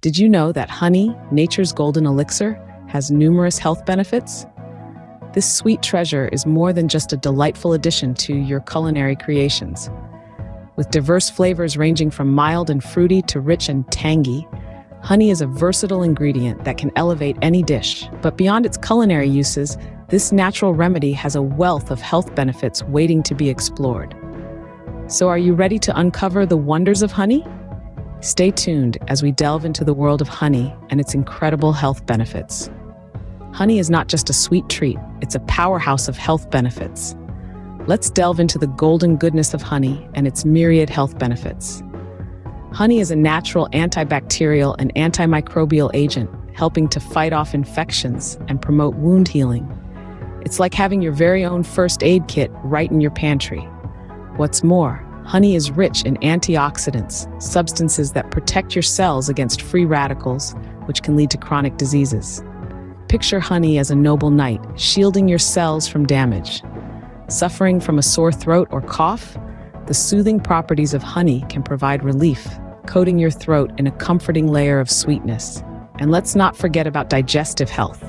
Did you know that honey, nature's golden elixir, has numerous health benefits? This sweet treasure is more than just a delightful addition to your culinary creations. With diverse flavors ranging from mild and fruity to rich and tangy, honey is a versatile ingredient that can elevate any dish. But beyond its culinary uses, this natural remedy has a wealth of health benefits waiting to be explored. So are you ready to uncover the wonders of honey? Stay tuned as we delve into the world of honey and its incredible health benefits. Honey is not just a sweet treat, it's a powerhouse of health benefits. Let's delve into the golden goodness of honey and its myriad health benefits. Honey is a natural antibacterial and antimicrobial agent, helping to fight off infections and promote wound healing. It's like having your very own first aid kit right in your pantry. What's more, honey is rich in antioxidants, substances that protect your cells against free radicals, which can lead to chronic diseases. Picture honey as a noble knight, shielding your cells from damage. Suffering from a sore throat or cough? The soothing properties of honey can provide relief, coating your throat in a comforting layer of sweetness. And let's not forget about digestive health.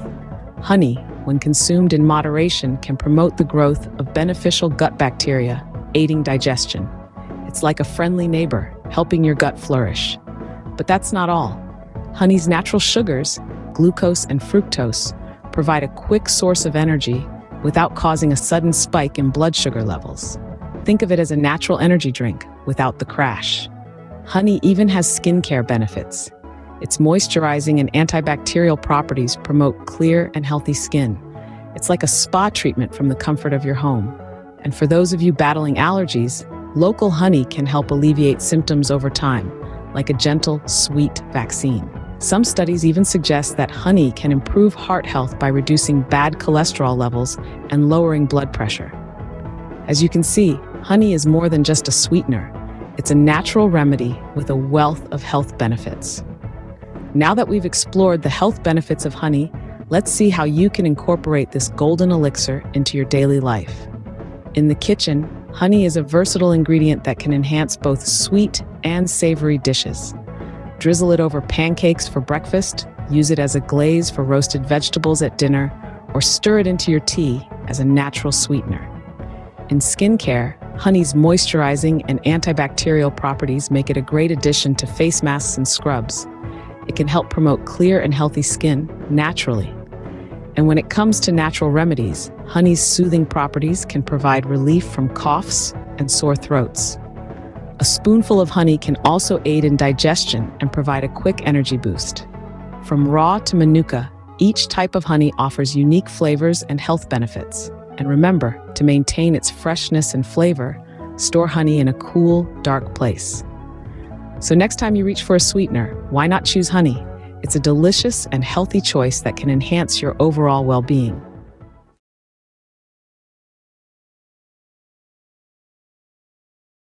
Honey, when consumed in moderation, can promote the growth of beneficial gut bacteria, aiding digestion. It's like a friendly neighbor, helping your gut flourish. But that's not all. Honey's natural sugars, glucose and fructose, provide a quick source of energy without causing a sudden spike in blood sugar levels. Think of it as a natural energy drink without the crash. Honey even has skincare benefits. Its moisturizing and antibacterial properties promote clear and healthy skin. It's like a spa treatment from the comfort of your home. And for those of you battling allergies, local honey can help alleviate symptoms over time, like a gentle, sweet vaccine. Some studies even suggest that honey can improve heart health by reducing bad cholesterol levels and lowering blood pressure. As you can see, honey is more than just a sweetener. It's a natural remedy with a wealth of health benefits. Now that we've explored the health benefits of honey, let's see how you can incorporate this golden elixir into your daily life. In the kitchen, honey is a versatile ingredient that can enhance both sweet and savory dishes. Drizzle it over pancakes for breakfast, use it as a glaze for roasted vegetables at dinner, or stir it into your tea as a natural sweetener. In skincare, honey's moisturizing and antibacterial properties make it a great addition to face masks and scrubs. It can help promote clear and healthy skin naturally. And when it comes to natural remedies, honey's soothing properties can provide relief from coughs and sore throats. A spoonful of honey can also aid in digestion and provide a quick energy boost. From raw to manuka, each type of honey offers unique flavors and health benefits. And remember, to maintain its freshness and flavor, store honey in a cool, dark place. So next time you reach for a sweetener, why not choose honey? It's a delicious and healthy choice that can enhance your overall well-being.